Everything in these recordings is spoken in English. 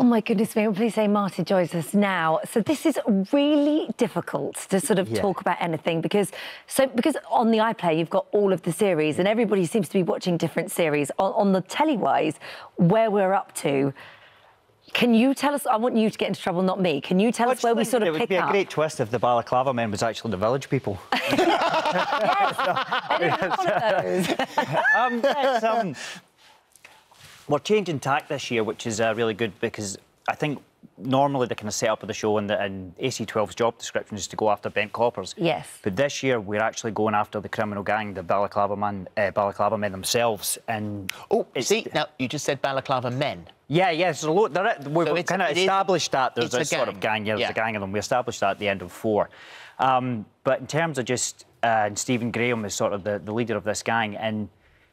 Oh my goodness me, well, please say Marty joins us now. So this is really difficult to sort of talk about anything because on the iPlayer you've got all of the series and everybody seems to be watching different series. On the telly-wise, where we're up to, can you tell us, I want you to get into trouble, not me, can you tell us where we sort of pick up? It would be a great twist if the balaclava men was actually the village people. We're changing tack this year, which is really good, because I think normally the kind of setup of the show and AC12's job description is to go after bent coppers. Yes. But this year we're actually going after the criminal gang, the balaclava men themselves. And oh, see, now you just said balaclava men. Yeah, yeah. So look, we've kind of established that there's a sort of gang. Yeah, there's a gang of them. We established that at the end of 4. But in terms of just Stephen Graham is sort of the leader of this gang, and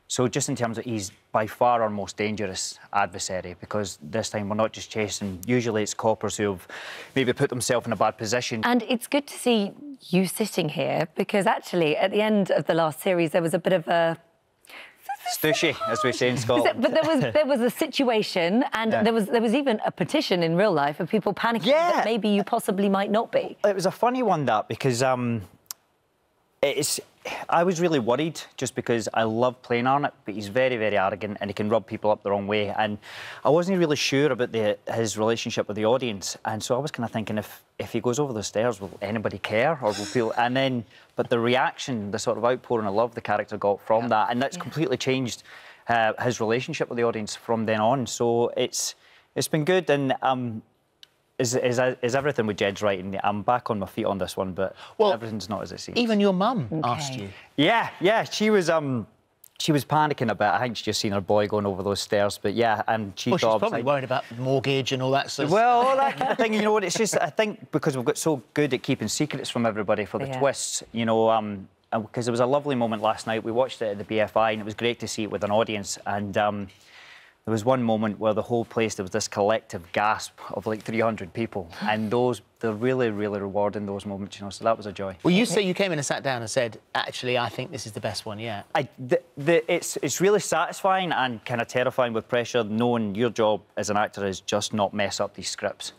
so just in terms of he's by far our most dangerous adversary, because this time we're not just chasing, usually it's coppers who've maybe put themselves in a bad position. And it's good to see you sitting here, because actually at the end of the last series there was a bit of a... Stushy, as we say in Scotland. But there was a situation, and there was even a petition in real life of people panicking that maybe you possibly might not be. It was a funny one, that, because I was really worried, just because I love playing Arnott, but he's very, very arrogant and he can rub people up the wrong way. And I wasn't really sure about his relationship with the audience. And so I was kind of thinking, if he goes over the stairs, will anybody care or will feel... And then, but the reaction, the sort of outpouring of love the character got from that, and that's completely changed his relationship with the audience from then on. So it's been good. And Is everything with Jed's right, and I'm back on my feet on this one, but everything's not as it seems. Even your mum asked you. Yeah, yeah, she was panicking a bit. I think she'd just seen her boy going over those stairs, but yeah, and she thought... she's probably worried about mortgage and all that sort of stuff. Well, all that kind of thing, you know, it's just, I think, because we've got so good at keeping secrets from everybody for the twists, you know, because there was a lovely moment last night. We watched it at the BFI, and it was great to see it with an audience, and... there was one moment where the whole place, there was this collective gasp of like 300 people, and those, they're really, really rewarding, those moments, you know, so that was a joy. Well, you say you came in and sat down and said, actually, I think this is the best one yet. It's really satisfying and kind of terrifying with pressure, knowing your job as an actor is just not mess up these scripts,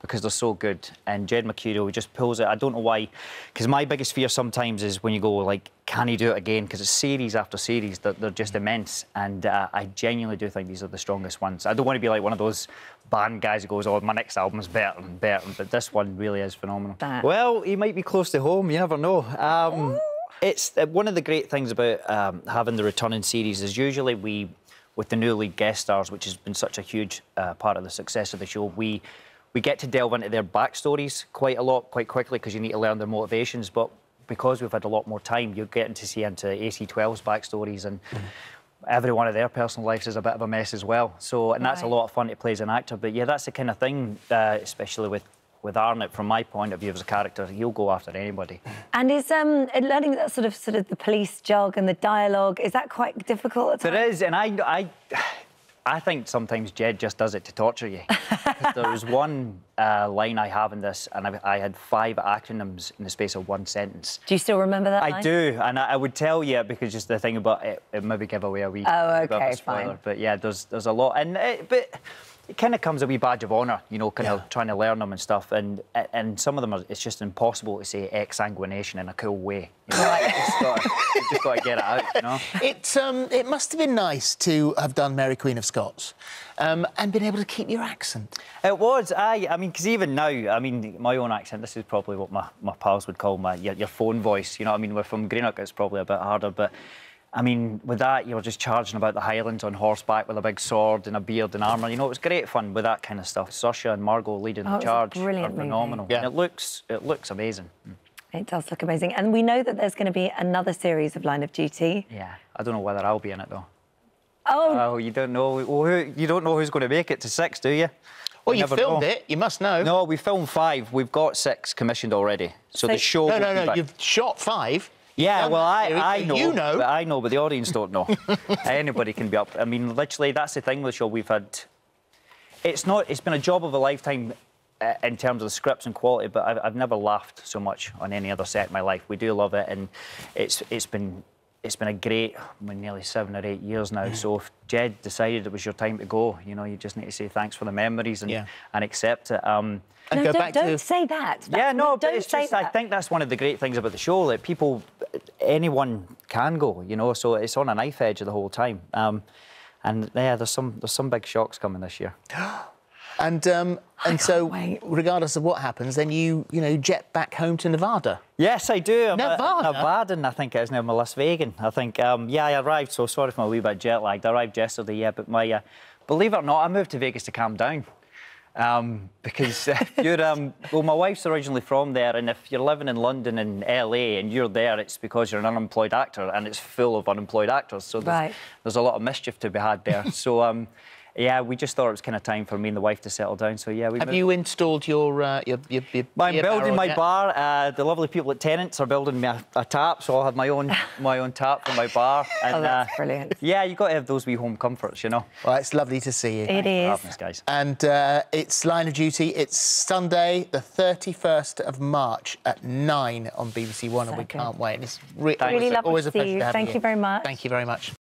because they're so good. And Jed Mercurio just pulls it. I don't know why, because my biggest fear sometimes is when you go, like, can he do it again? Because it's series after series, they're just immense. And I genuinely do think these are the strongest ones. I don't want to be like one of those band guys who goes, oh, my next album's better and better, but this one really is phenomenal. That. Well, he might be close to home, you never know. It's one of the great things about having the returning series is usually we, with the newly guest stars, which has been such a huge part of the success of the show, we get to delve into their backstories quite a lot, quite quickly, because you need to learn their motivations. But because we've had a lot more time, you're getting to see into AC12's backstories, and every one of their personal lives is a bit of a mess as well. So, and that's a lot of fun to play as an actor. But yeah, that's the kind of thing, especially with Arnott, from my point of view as a character, he'll go after anybody. And is learning that sort of the police jargon, the dialogue, is that quite difficult at times? There is, and I think sometimes Jed just does it to torture you. There was one line I have in this, and I had 5 acronyms in the space of 1 sentence. Do you still remember that line? I do, and I would tell you, because just the thing about it, it maybe give away a wee bit of a spoiler. Fine. But yeah, there's a lot, and it kind of comes a wee badge of honour, you know, kind of trying to learn them and stuff, and some of them are, it's just impossible to say exsanguination in a cool way. You know? You've just got to get it out, you know. It must have been nice to have done Mary Queen of Scots, and been able to keep your accent. It was, I mean, because even now, I mean, my own accent. This is probably what my pals would call your phone voice. You know, what I mean, we're from Greenock, it's probably a bit harder, but. I mean, with that, you were just charging about the Highlands on horseback with a big sword and a beard and armour. You know, it was great fun with that kind of stuff. Sasha and Margot leading the charge are phenomenal. Yeah. And it looks amazing. It does look amazing. And we know that there's going to be another series of Line of Duty. Yeah. I don't know whether I'll be in it, though. Oh, you don't know. Well, you don't know who's going to make it to 6, do you? Well, you filmed it. You must know. No, we filmed 5. We've got 6 commissioned already. So the show... No, you've shot 5. Yeah, well, I know, you know. But I know, but the audience don't know. Anybody can be up. I mean, literally, that's the thing with the show we've had. It's been a job of a lifetime in terms of the scripts and quality, but I've never laughed so much on any other set in my life. We do love it, and it's been it's been a great, nearly 7 or 8 years now. So if Jed decided it was your time to go, you know, you just need to say thanks for the memories and accept it. And no, go back don't to... say that. That's, yeah, no, but it's just that. I think that's one of the great things about the show, that people, anyone can go, you know. So it's on a knife edge the whole time. And yeah, there's some big shocks coming this year. And so, wait. Regardless of what happens, then you jet back home to Nevada. Yes, I do. Nevada, I think it is now. I'm in Las Vegas. I think, yeah, I arrived. So sorry for my wee bit jet lagged. I arrived yesterday, yeah. But my, believe it or not, I moved to Vegas to calm down, because well, my wife's originally from there, and if you're living in London and LA and you're there, it's because you're an unemployed actor, and it's full of unemployed actors. So there's a lot of mischief to be had there. So. Yeah, we just thought it was kind of time for me and the wife to settle down. So yeah, we have moved. You installed your I'm building my bar. The lovely people at Tennants are building me a tap, so I'll have my own tap for my bar. And, oh, that's brilliant. Yeah, you got to have those wee home comforts, you know. Well, it's lovely to see you. It is. Thanks, guys. And it's Line of Duty. It's Sunday, the 31st of March at 9 on BBC One, and we can't wait. And it's really always a pleasure to have you. Thank you very much. Thank you very much.